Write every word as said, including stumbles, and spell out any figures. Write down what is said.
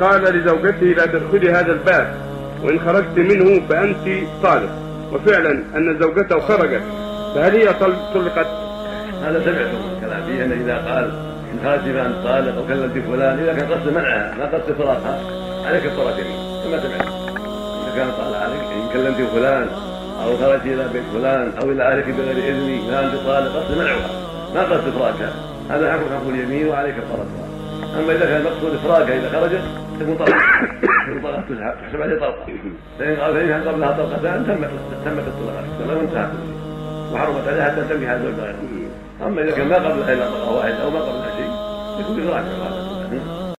قال لزوجته لا تدخلي هذا الباب وإن خرجت منه فأنت طالق، وفعلا أن زوجته خرجت، فهل هي طلقت؟ هذا سمعته كلامي أن إذا قال إن خرجت فأنت طالق أو كلمت فلان، إذا كان قصد منعها ما قصد فراقها عليك الطلاق يمين كما سمعت. إذا كان طالق عليك إن كلمت فلان أو خرجت إلى بيت فلان أو إلى أهلك بغير إذني فأنت طالق، قصد منعها ما قصد فراقها، هذا حكم حكم اليمين وعليك الطلاق. اما اذا كان المقصود افراقها اذا خرجت تكون طلقه تكون طلقه تحسب عليه طلقه، فان قال قبلها طلقتان تمت تمت الطلاق ولو انتهت وحرمت عليها حتى تنكح زوج غيره. اما اذا كان ما قبلها الا طلقه واحده او ما قبلها شيء يكون افراقها.